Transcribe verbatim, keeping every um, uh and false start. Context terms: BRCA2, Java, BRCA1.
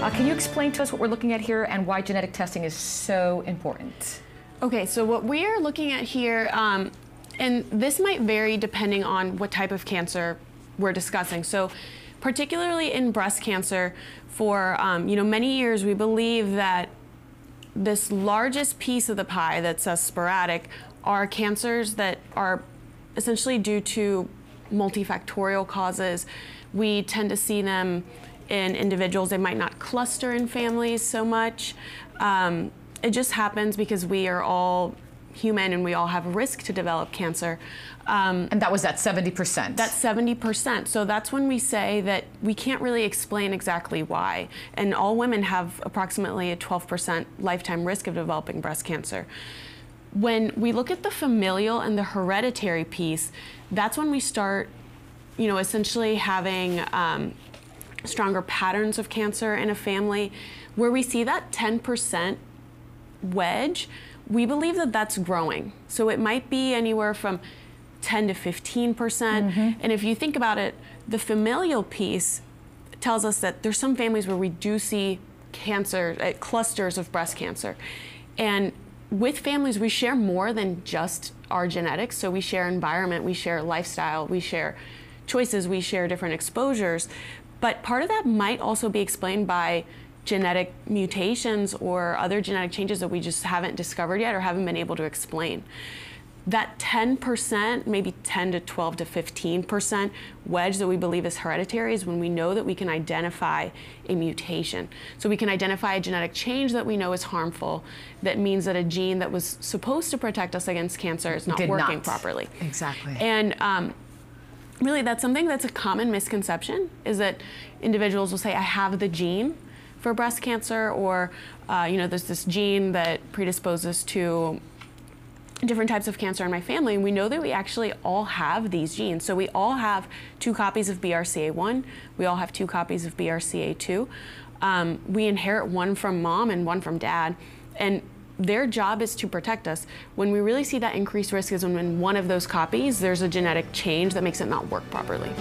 Uh, can you explain to us what we're looking at here and why genetic testing is so important? Okay, so what we are looking at here, um, and this might vary depending on what type of cancer we're discussing. So, particularly in breast cancer, for um, you know many years we believe that this largest piece of the pie that says sporadic are cancers that are essentially due to multifactorial causes. We tend to see them in individuals. They might not cluster in families so much. Um, it just happens because we are all human and we all have risk to develop cancer. Um, and that was at seventy percent? That's seventy percent. So that's when we say that we can't really explain exactly why. And all women have approximately a twelve percent lifetime risk of developing breast cancer. When we look at the familial and the hereditary piece, that's when we start, you know, essentially having um, stronger patterns of cancer in a family. Where we see that ten percent wedge, we believe that that's growing. So it might be anywhere from ten to fifteen percent. Mm-hmm. And if you think about it, the familial piece tells us that there's some families where we do see cancer, uh, clusters of breast cancer. And with families, we share more than just our genetics. So we share environment, we share lifestyle, we share choices, we share different exposures. But part of that might also be explained by genetic mutations or other genetic changes that we just haven't discovered yet or haven't been able to explain. That ten percent, maybe ten to twelve to fifteen percent wedge that we believe is hereditary is when we know that we can identify a mutation. So we can identify a genetic change that we know is harmful. That means that a gene that was supposed to protect us against cancer is not Did working not. properly. Exactly. And um, really, that's something that's a common misconception, is that individuals will say, I have the gene for breast cancer, or uh, you know, there's this gene that predisposes to different types of cancer in my family. And we know that we actually all have these genes. So we all have two copies of B R C A one. We all have two copies of B R C A two. Um, we inherit one from mom and one from dad. And their job is to protect us. When we really see that increased risk is when in one of those copies, there's a genetic change that makes it not work properly.